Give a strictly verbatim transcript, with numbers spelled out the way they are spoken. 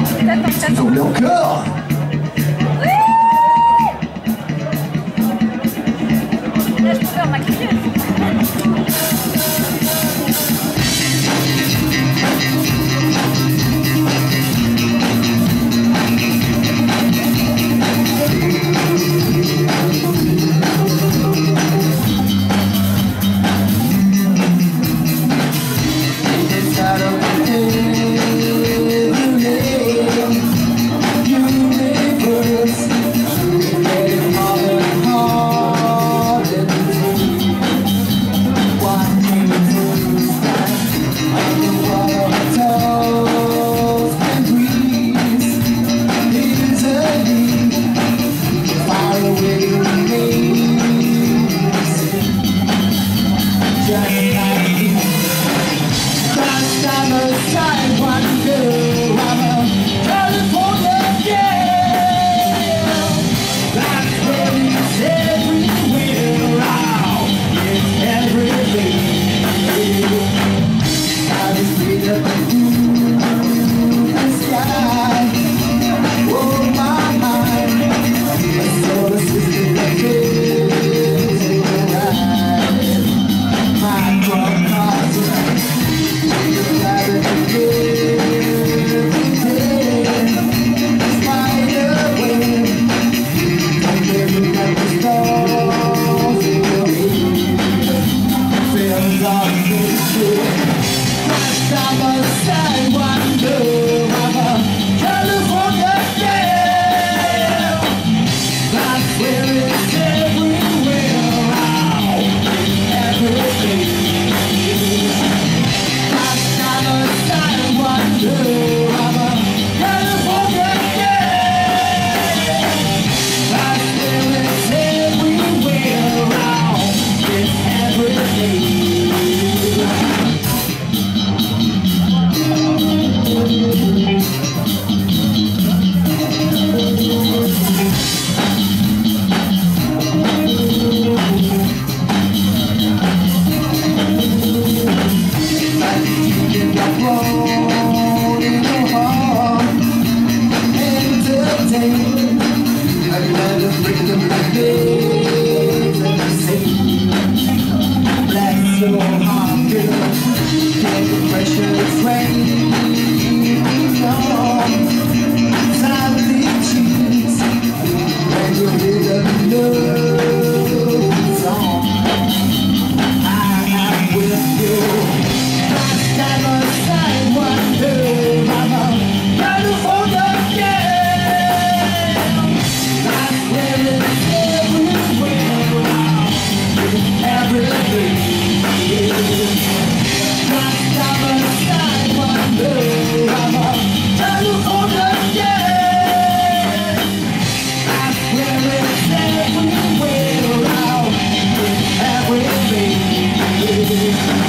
Double encore. Oui. Là je peux faire ma criée. We'll be right back.